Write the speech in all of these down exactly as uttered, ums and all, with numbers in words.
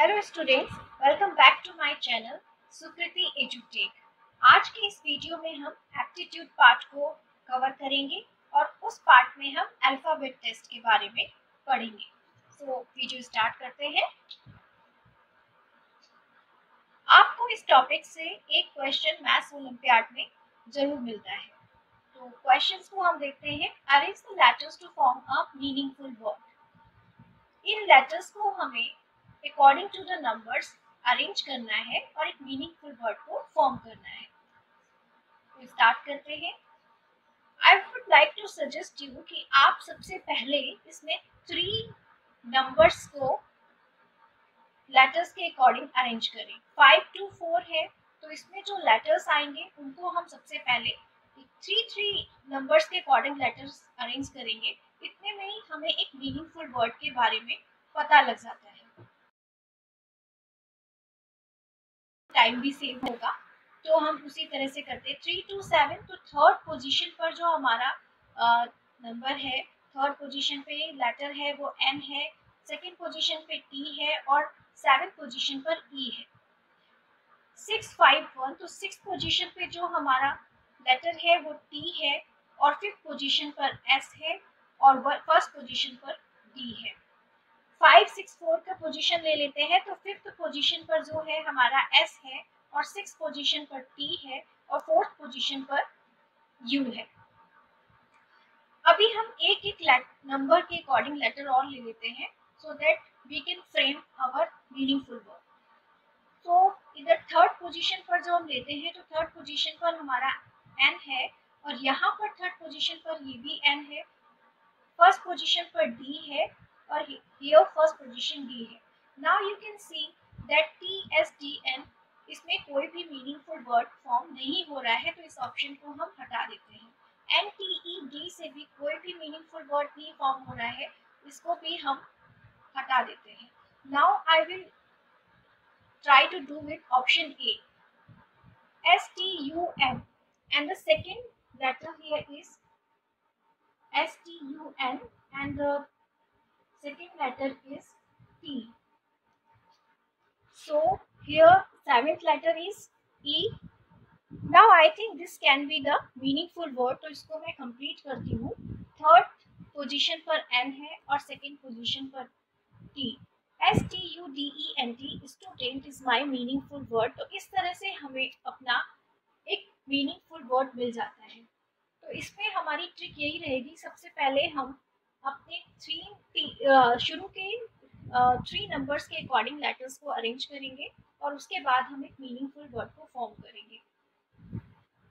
Hello students, welcome back to my channel Sukriti एजुटेक। आज के इस वीडियो में हम एप्टीट्यूड पार्ट को कवर करेंगे और उस पार्ट में हम अल्फाबेट टेस्ट के बारे में पढ़ेंगे। सो वीडियो स्टार्ट करते हैं। आपको इस टॉपिक से एक क्वेश्चन मैथ्स ओलंपियाड में जरूर मिलता है। तो क्वेश्चंस को हम देखते हैं। Arrange the letters to form a meaningful word. इन लेटर्स को हमें according to the numbers arrange करना है और एक मीनिंगफुल वर्ड को फॉर्म करना है। तो स्टार्ट करते हैं। I would like to suggest you कि आप सबसे पहले इसमें थ्री नंबर्स को लेटर्स के अकॉर्डिंग अरेंज करें। फाइव टू फोर है तो इसमें जो लेटर्स आएंगे उनको हम सबसे पहले थ्री थ्री नंबर्स के अकॉर्डिंग लेटर्स अरेंज करेंगे। इतने में ही हमें एक मीनिंगफुल वर्ड के बारे में पता लग जाता है, टाइम भी सेव होगा। तो हम उसी तरह से करते हैं। थ्री टू सेवन तो थर्ड पोजीशन पर जो हमारा नंबर है, थर्ड पोजीशन पे लेटर है वो एन है, सेकंड पोजीशन पे टी है और सेवेंथ पोजीशन पर ई है। सिक्स फाइव वन तो सिक्स पोजीशन पे जो हमारा लेटर है वो टी है और फिफ्थ पोजीशन पर एस है और फर्स्ट पोजीशन पर डी है। फाइव सिक्स फोर का पोजीशन ले लेते हैं तो फिफ्थ पोजीशन पर जो है हमारा एस है और सिक्स पोजीशन पर टी है और फोर्थ पोजीशन पर यू है। अभी हम एक एक नंबर के अकॉर्डिंग लेटर और ले लेते हैं so that we can frame our meaningful word. तो इधर थर्ड पोजीशन पर जो हम लेते हैं तो थर्ड पोजीशन पर हमारा एन है और यहाँ पर थर्ड पोजीशन पर ये भी एन है, फर्स्ट पोजीशन पर डी है और here first position D है। Now you can see that T S D N इसमें कोई भी meaningful word form नहीं हो रहा है तो इस ऑप्शन को हम हटा देते हैं। N T E D से भी कोई भी meaningful word नहीं form हो रहा है, इसको भी हम हटा देते हैं। Now I will try to do with option A. S T U N and the second letter here is S T U N and the second letter is T. So here seventh letter is E. Now I think this can be the meaningful word. तो इसको मैं complete करती हूँ। Third position पर N है और second position पर T. S T U D E N T student is my meaningful word. तो इस तरह से हमें अपना एक meaningful word मिल जाता है। तो इसमें हमारी ट्रिक यही रहेगी, सबसे पहले हम अपने थ्री शुरू के थ्री नंबर्स के अकॉर्डिंग लेटर्स को अरेंज करेंगे और उसके बाद हम एक मीनिंगफुल वर्ड को फॉर्म करेंगे।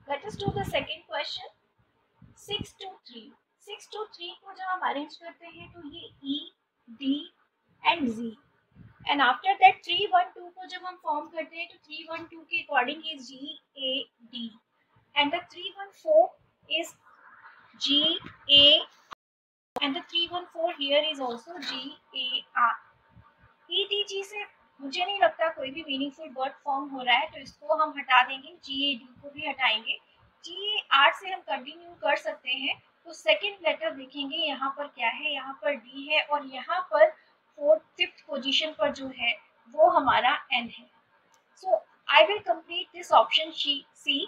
Let us do the second question. Six two three six two three को जब हम अरेंज करते हैं तो ये E D and G and after that three one two को जब हम फॉर्म करते हैं तो थ्री वन टू के अकॉर्डिंग ये G A D and the three one four is G A and the three one four here is also G A R. E D G से मुझे नहीं लगता कोई भी meaningful word form हो रहा है तो इसको हम हटा देंगे। G A D को भी हटाएंगे। G A R से हम continue कर सकते हैं। तो second letter देखेंगे यहाँ पर क्या है, यहाँ पर D है और यहाँ पर fourth fifth position पर जो है वो हमारा N है। So I will complete this option C.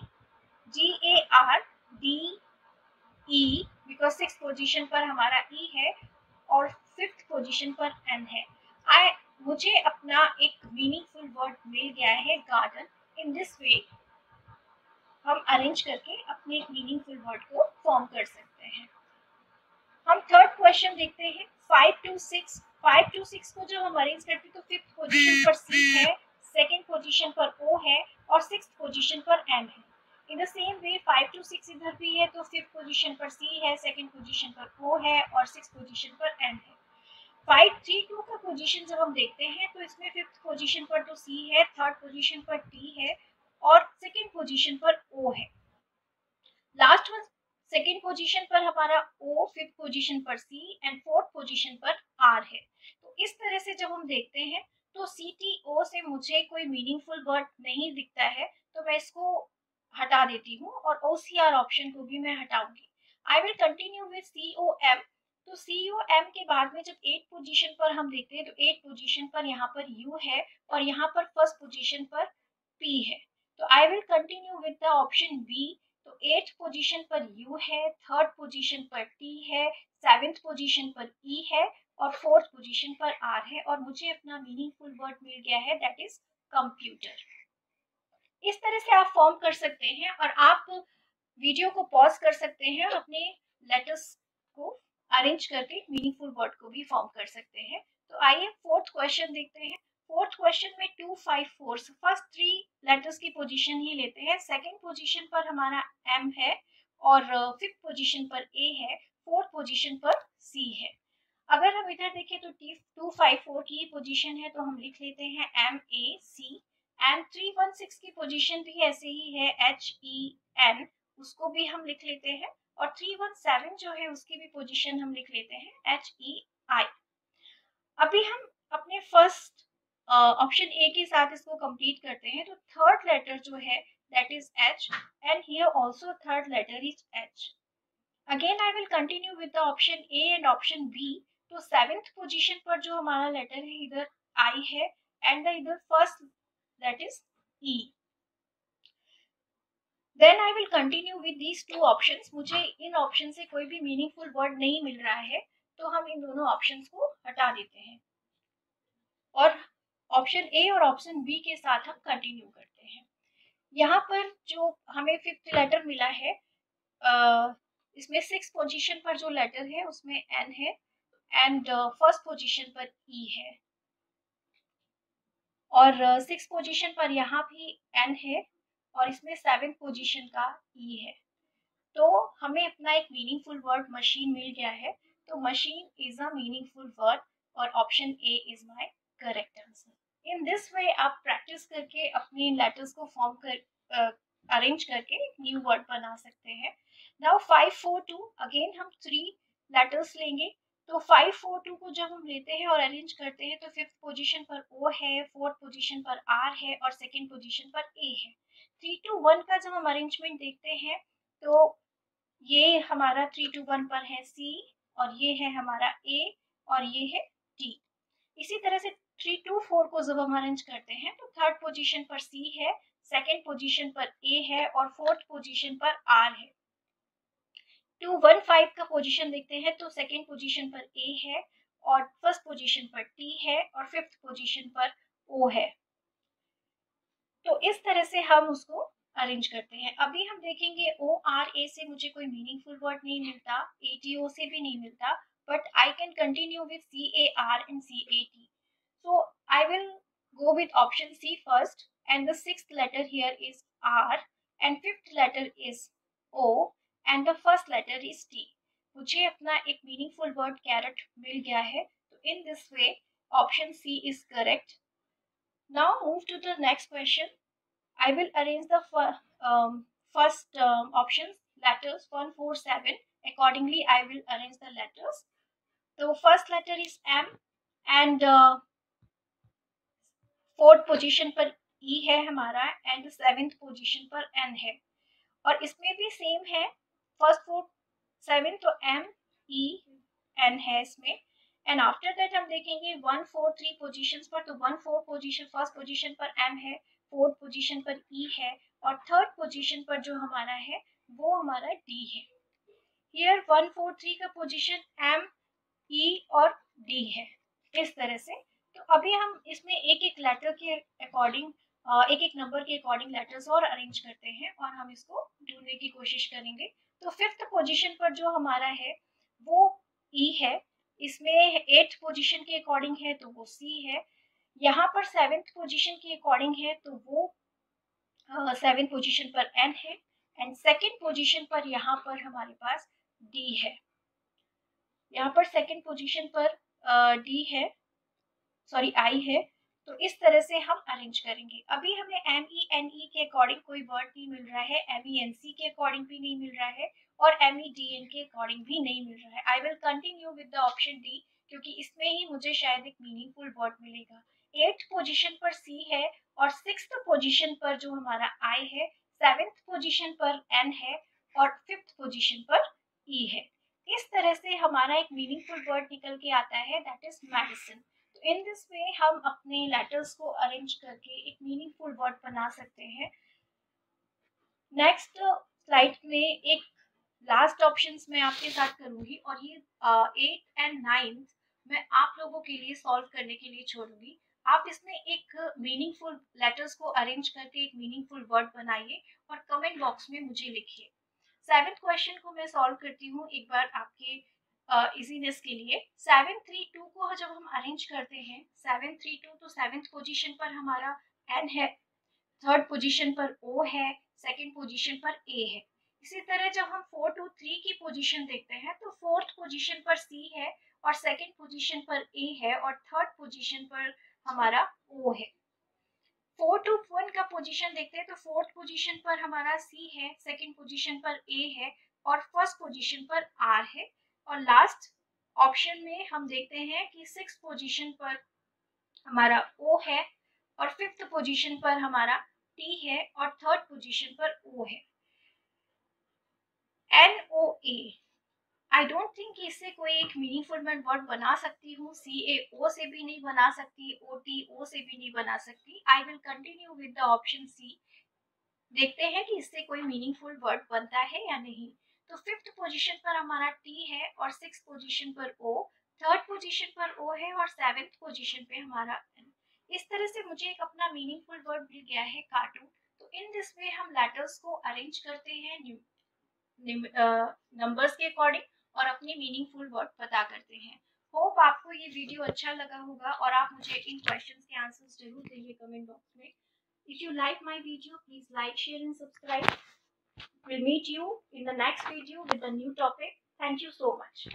G A R D E because sixth position पर हमारा E है और फिफ्थ पोजीशन पर N है। I मुझे अपना एक मीनिंगफुल वर्ड मिल गया है, गार्डन। इन दिस वे हम अरेंज करके अपने एक मीनिंगफुल वर्ड को फॉर्म कर सकते हैं। हम थर्ड क्वेश्चन देखते हैं। Five two six five two six को जब हम अरेंज करते हैं तो फिफ्थ पोजीशन पर C है, सेकेंड पोजीशन पर O है और सिक्स्थ पोजीशन पर N है। In the same way five two six इधर भी है तो फिफ्थ पोजीशन पर सी है, सेकंड पोजीशन पर ओ है और सिक्स पोजीशन पर एन है। फाइव थ्री टू का पोजीशन जब हम देखते हैं तो इसमें फिफ्थ पोजीशन पर तो सी है, थर्ड पोजीशन पर टी है और सेकंड पोजीशन पर ओ है। लास्ट वन सेकंड पोजीशन पर हमारा ओ, फिफ्थ पोजीशन पर सी एंड फोर्थ पोजीशन पर आर है। तो इस तरह से जब हम देखते हैं तो सी टी ओ से मुझे कोई मीनिंगफुल वर्ड नहीं दिखता है तो मैं इसको हटा देती हूँ और ओ सी आर ऑप्शन को भी मैं हटाऊंगी। I will continue with C O M तो सी यू एम के बाद में जब एट पोजीशन पर हम देखते हैं तो एट पोजीशन पर यहाँ पर यू है और यहाँ पर फर्स्ट पोजीशन पर पी है। तो I will continue with the option B. तो एट पोजीशन पर यू है, थर्ड पोजीशन पर टी है, सेवेंथ पोजीशन पर ई है और फोर्थ पोजीशन पर आर है और मुझे अपना मीनिंगफुल वर्ड मिल गया है, दैट इज कंप्यूटर। इस तरह से आप फॉर्म कर सकते हैं और आप वीडियो को पॉज कर सकते हैं और अपने लेटर्स को अरेंज करके मीनिंगफुल वर्ड को भी फॉर्म कर सकते हैं। तो आइए फोर्थ क्वेश्चन देखते हैं। फोर्थ क्वेश्चन में two five four first three letters की पोजीशन ही लेते हैं। सेकंड पोजीशन पर हमारा एम है और फिफ्थ पोजीशन पर ए है, फोर्थ पोजीशन पर सी है। अगर हम इधर देखें तो टी टू फाइव फोर की पोजीशन है तो हम लिख लेते हैं M A C. And three one six की पोजीशन भी ऐसे ही है, एच ई एन, उसको भी हम लिख लेते हैं। और थ्री वन सेवन जो है उसकी भी पोजीशन हम लिख लेते हैं, एच ई आई। अभी हम अपने फर्स्ट ऑप्शन ए के साथ इसको कंप्लीट करते हैं। तो थर्ड लेटर जो है that is H and here also third letter is H. Again I will continue with the option A and option B. तो सेवेंथ पोजीशन पर जो हमारा लेटर है इधर आई है एंड द इधर first that is E. Then I will continue with these two options. मुझे इन option से कोई भी मीनिंगफुल वर्ड नहीं मिल रहा है तो हम इन दोनों ऑप्शंस को हटा देते हैं और ऑप्शन ए और ऑप्शन बी के साथ हम कंटिन्यू करते हैं। यहाँ पर जो हमें फिफ्थ लेटर मिला है, इसमें सिक्स पोजीशन पर जो लेटर है उसमें एन है एंड फर्स्ट पोजीशन पर ई है और सिक्स पोजीशन पर यहाँ भी एन है और इसमें सेवेंथ पोजीशन का ई है। तो हमें अपना एक मीनिंगफुल वर्ड मशीन मिल गया है। तो machine is a meaningful word और option A is my correct answer. In this way आप प्रैक्टिस करके अपने लेटर्स को फॉर्म कर अरेंज करके न्यू वर्ड बना सकते हैं। Now five four two again हम थ्री लेटर्स लेंगे। तो फाइव फोर टू को जब हम लेते हैं और अरेंज करते हैं तो फिफ्थ पोजीशन पर ओ है, फोर्थ पोजीशन पर आर है और सेकेंड पोजीशन पर ए है। थ्री टू वन का जब हम अरेंजमेंट देखते हैं तो ये हमारा थ्री टू वन पर है सी और ये है हमारा ए और ये है टी। इसी तरह से थ्री टू फोर को जब हम अरेंज करते हैं तो थर्ड पोजीशन पर सी है, सेकंड पोजीशन पर ए है और फोर्थ पोजीशन पर आर है। टू वन फाइव का पोजीशन देखते हैं तो सेकंड पोजीशन पर ए है और फर्स्ट पोजीशन पर टी है और फिफ्थ पोजीशन पर ओ है। तो इस तरह से हम उसको अरेंज करते हैं। अभी हम देखेंगे ओ आर ए से मुझे कोई मीनिंगफुल वर्ड नहीं मिलता, ए टी ओ से भी नहीं मिलता, but I can continue with C A R and C A T. So I will go with option C first and the sixth letter here is R and fifth letter is O and the first letter is T. मुझे अपना एक meaningful word carat मिल गया है। तो in this way option C is correct. Now move to the next question. I will arrange the um, first um, options letters one four seven accordingly. I will arrange the letters. So first letter is M and uh, fourth position पर E है हमारा and seventh position पर N है और इसमें भी same है first four seven तो M E N है इसमें। एंड आफ्टर दैट हम देखेंगे वन फोर थ्री पोजिशन पर तो one four position first position पर एम है, फोर्थ पोजिशन पर ई है और थर्ड पोजिशन पर जो हमारा है वो हमारा डी है। हियर वन फोर थ्री का पोजिशन एम ई और डी है इस तरह से। तो अभी हम इसमें एक एक लेटर के अकॉर्डिंग एक एक नंबर के अकॉर्डिंग लेटर्स और अरेंज करते हैं और हम इसको ढूंढने की कोशिश करेंगे। तो फिफ्थ पोजिशन पर जो हमारा है वो ई है, इसमें एट पोजीशन के अकॉर्डिंग है तो वो सी है, यहाँ पर सेवेंथ पोजीशन के अकॉर्डिंग है तो वो सेवेंथ पोजीशन पर एन है एंड सेकेंड पोजीशन पर यहाँ पर हमारे पास डी है। यहाँ पर सेकेंड पोजीशन पर डी है सॉरी आई है। तो इस तरह से हम अरेंज करेंगे। अभी हमें एम ई एन ई के अकॉर्डिंग कोई वर्ड नहीं मिल रहा है, एम ई एन सी के अकॉर्डिंग भी नहीं मिल रहा है और एम ई डी एन के अकॉर्डिंग भी नहीं मिल रहा है। I will continue with the option D क्योंकि इसमें ही मुझे शायद एक मीनिंगफुल वर्ड मिलेगा। एट पोजीशन पर सी है और सिक्स्थ पोजीशन पर जो हमारा आई है, सेवेंथ पोजीशन पर एन है और फिफ्थ पोजीशन पर ई है। इस तरह से हमारा एक मीनिंगफुल वर्ड निकल के आता है, दैट इज मेडिसिन। तो इन दिस वे हम अपने लेटर्स को अरेंज करके एक मीनिंगफुल वर्ड बना सकते हैं। नेक्स्ट स्लाइड में एक लास्ट ऑप्शंस मैं आपके साथ करूंगी और ये एट एंड नाइन्थ मैं आप लोगों के लिए सॉल्व करने के लिए छोड़ूंगी। आप इसमें एक मीनिंगफुल लेटर्स को अरेंज करके एक मीनिंगफुल वर्ड बनाइए और कमेंट बॉक्स में मुझे लिखिए। सेवेंथ क्वेश्चन को मैं सॉल्व करती हूँ एक बार आपके इजीनेस के लिए। सेवन थ्री टू को जब हम अरेंज करते हैं, सेवन थ्री टू तो सेवेंथ पोजीशन पर हमारा एन है, थर्ड पोजीशन पर ओ है, सेकेंड पोजीशन पर ए है। इसी तरह जब हम फोर टू थ्री की पोजीशन देखते हैं तो फोर्थ पोजीशन पर सी है और सेकेंड पोजीशन पर ए है और थर्ड पोजीशन पर हमारा ओ है। फोर टू वन का पोजीशन देखते हैं तो फोर्थ पोजीशन पर हमारा सी है, सेकंड पोजीशन पर ए है और फर्स्ट पोजीशन पर आर है। और लास्ट ऑप्शन में हम देखते हैं कि सिक्स पोजीशन पर हमारा ओ है और फिफ्थ पोजीशन पर हमारा टी है और थर्ड पोजीशन पर ओ है। N O A I don't think इससे कोई एक मीनिंगफुल मैं वर्ड बना सकती हूँ। सी ए ओ से भी नहीं बना सकती, ओ टी ओ से भी नहीं बना सकती। I will continue with the option C. देखते हैं कि इससे कोई मीनिंगफुल वर्ड बनता है या नहीं। तो फिफ्थ पोजीशन पर हमारा टी है और सिक्स पोजीशन पर ओ, थर्ड पोजीशन पर ओ है और सेवेंथ पोजीशन पे हमारा एन। इस तरह से मुझे एक अपना मीनिंगफुल वर्ड मिल गया है, कार्टून। तो इन दिस वे हम लेटर्स को अरेंज करते हैं नंबर्स के अकॉर्डिंग और अपने मीनिंगफुल वर्ड पता करते हैं। होप आपको ये वीडियो अच्छा लगा होगा और आप मुझे इन क्वेश्चंस के आंसर्स जरूर देंगे कमेंट बॉक्स में। If you like my video please like, share and subscribe. Will meet you in the next video with a new topic. Thank you so much.